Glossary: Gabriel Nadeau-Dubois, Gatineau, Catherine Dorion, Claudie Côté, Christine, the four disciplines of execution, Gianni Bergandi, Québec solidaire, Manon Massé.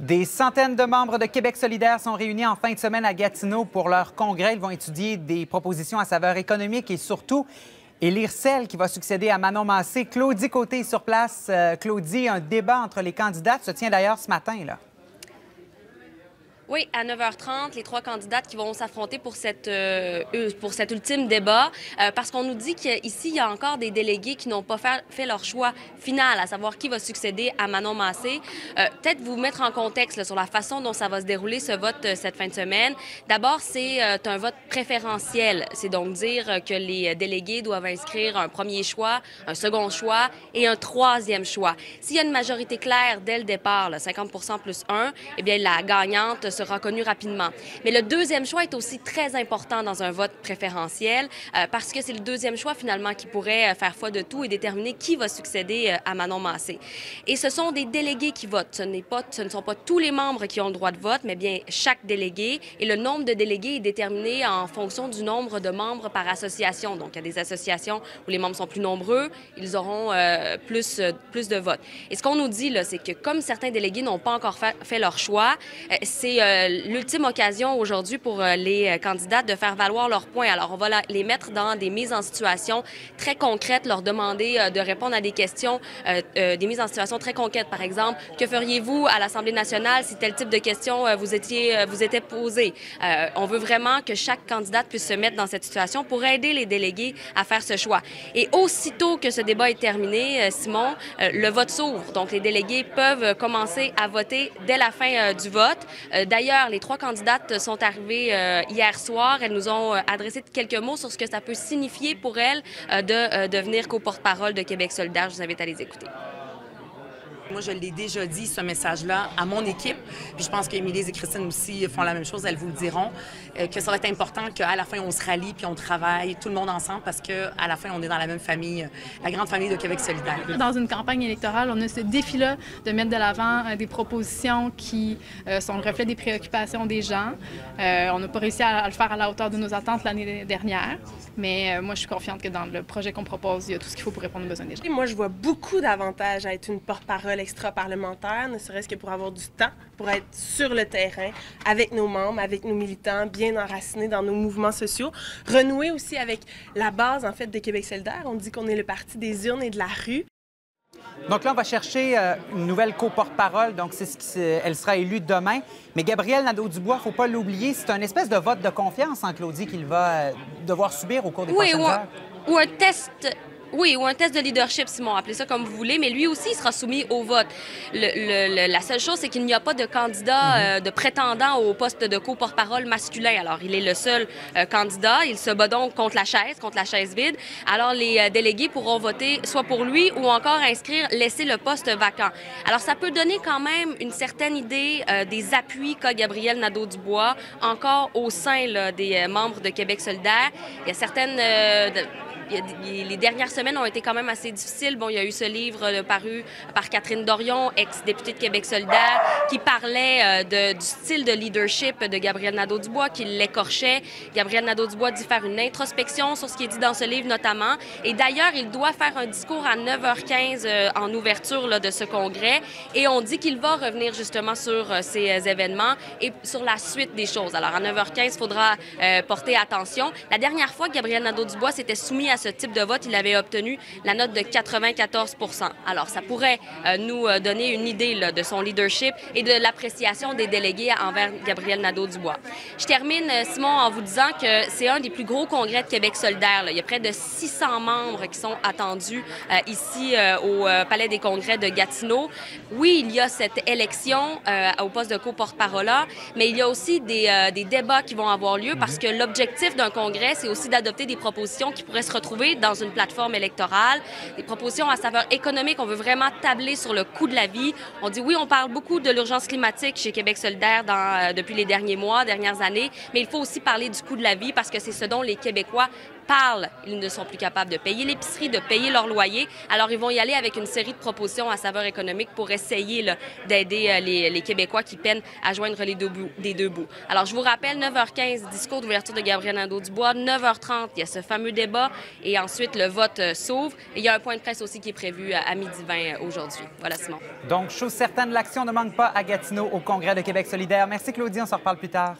Des centaines de membres de Québec solidaire sont réunis en fin de semaine à Gatineau pour leur congrès. Ils vont étudier des propositions à saveur économique et surtout élire celle qui va succéder à Manon Massé. Claudie Côté est sur place. Claudie, un débat entre les candidats se tient d'ailleurs ce matin, là. Oui, à 9h30, les trois candidates qui vont s'affronter pour cet ultime débat, parce qu'on nous dit qu'ici, il y a encore des délégués qui n'ont pas fait leur choix final, à savoir qui va succéder à Manon Massé. Peut-être vous mettre en contexte là, sur la façon dont ça va se dérouler, ce vote, cette fin de semaine. D'abord, c'est un vote préférentiel. C'est donc dire que les délégués doivent inscrire un premier choix, un second choix et un troisième choix. S'il y a une majorité claire dès le départ, là, 50% + 1, eh bien, la gagnante sera connu rapidement. Mais le deuxième choix est aussi très important dans un vote préférentiel parce que c'est le deuxième choix finalement qui pourrait faire foi de tout et déterminer qui va succéder à Manon Massé. Et ce sont des délégués qui votent. Ce ne sont pas tous les membres qui ont le droit de vote, mais bien chaque délégué. Et le nombre de délégués est déterminé en fonction du nombre de membres par association. Donc, il y a des associations où les membres sont plus nombreux, ils auront plus de votes. Et ce qu'on nous dit, là, c'est que comme certains délégués n'ont pas encore fait leur choix, c'est l'ultime occasion aujourd'hui pour les candidates de faire valoir leurs points. Alors, on va les mettre dans des mises en situation très concrètes, leur demander de répondre à des questions, des mises en situation très concrètes. Par exemple, que feriez-vous à l'Assemblée nationale si tel type de questions vous était posée? On veut vraiment que chaque candidate puisse se mettre dans cette situation pour aider les délégués à faire ce choix. Et aussitôt que ce débat est terminé, Simon, le vote s'ouvre. Donc, les délégués peuvent commencer à voter dès la fin du vote. D'ailleurs, les trois candidates sont arrivées hier soir. Elles nous ont adressé quelques mots sur ce que ça peut signifier pour elles de devenir co-porte-parole de Québec solidaire. Je vous invite à les écouter. Moi, je l'ai déjà dit, ce message-là, à mon équipe. Puis je pense qu'Émilie et Christine aussi font la même chose, elles vous le diront, que ça va être important qu'à la fin, on se rallie puis on travaille tout le monde ensemble parce qu'à la fin, on est dans la même famille, la grande famille de Québec solidaire. Dans une campagne électorale, on a ce défi-là de mettre de l'avant des propositions qui sont le reflet des préoccupations des gens. On n'a pas réussi à le faire à la hauteur de nos attentes l'année dernière, mais moi, je suis confiante que dans le projet qu'on propose, il y a tout ce qu'il faut pour répondre aux besoins des gens. Et moi, je vois beaucoup d'avantages à être une porte-parole extra-parlementaire, ne serait-ce que pour avoir du temps, pour être sur le terrain, avec nos membres, avec nos militants, bien enracinés dans nos mouvements sociaux. Renouer aussi avec la base, en fait, de Québec solidaire. On dit qu'on est le parti des urnes et de la rue. Donc là, on va chercher une nouvelle co-porte-parole. Donc, elle sera élue demain. Mais Gabriel Nadeau-Dubois, il ne faut pas l'oublier, c'est un espèce de vote de confiance en Claudie qu'il va devoir subir au cours des prochaines heures. Ou un test... Oui, ou un test de leadership, Simon, appelez ça comme vous voulez, mais lui aussi, il sera soumis au vote. La seule chose, c'est qu'il n'y a pas de candidat, de prétendant au poste de co-porte-parole masculin. Alors, il est le seul candidat. Il se bat donc contre la chaise vide. Alors, les délégués pourront voter soit pour lui ou encore inscrire « Laissez le poste vacant ». Alors, ça peut donner quand même une certaine idée des appuis qu'a Gabriel Nadeau-Dubois, encore au sein là, des membres de Québec solidaire. Il y a certaines... Les dernières semaines ont été quand même assez difficiles. Bon, il y a eu ce livre paru par Catherine Dorion, ex-députée de Québec solidaire, qui parlait du style de leadership de Gabriel Nadeau-Dubois, qui l'écorchait. Gabriel Nadeau-Dubois dit faire une introspection sur ce qui est dit dans ce livre notamment. Et d'ailleurs, il doit faire un discours à 9h15 en ouverture là, de ce congrès. Et on dit qu'il va revenir justement sur ces événements et sur la suite des choses. Alors, à 9h15, il faudra porter attention. La dernière fois que Gabriel Nadeau-Dubois s'était soumis à ce type de vote, il avait obtenu la note de 94%. Alors, ça pourrait nous donner une idée là, de son leadership et de l'appréciation des délégués envers Gabriel Nadeau-Dubois. Je termine, Simon, en vous disant que c'est un des plus gros congrès de Québec solidaire. Là. Il y a près de 600 membres qui sont attendus ici au Palais des congrès de Gatineau. Oui, il y a cette élection au poste de co-porte-parole, mais il y a aussi des débats qui vont avoir lieu parce que l'objectif d'un congrès, c'est aussi d'adopter des propositions qui pourraient se retrouver dans une plateforme électorale, des propositions à saveur économique. On veut vraiment tabler sur le coût de la vie. On dit, oui, on parle beaucoup de l'urgence climatique chez Québec solidaire depuis les derniers mois, dernières années, mais il faut aussi parler du coût de la vie parce que c'est ce dont les Québécois parlent. Ils ne sont plus capables de payer l'épicerie, de payer leur loyer. Alors, ils vont y aller avec une série de propositions à saveur économique pour essayer d'aider les Québécois qui peinent à joindre les deux bouts. Alors, je vous rappelle, 9h15, discours d'ouverture de Gabriel Nadeau-Dubois, 9h30, il y a ce fameux débat. et ensuite le vote s'ouvre. Il y a un point de presse aussi qui est prévu à 12h20 aujourd'hui. Voilà, Simon. Donc, chose certaine, l'action ne manque pas à Gatineau au Congrès de Québec solidaire. Merci, Claudie. On se reparle plus tard.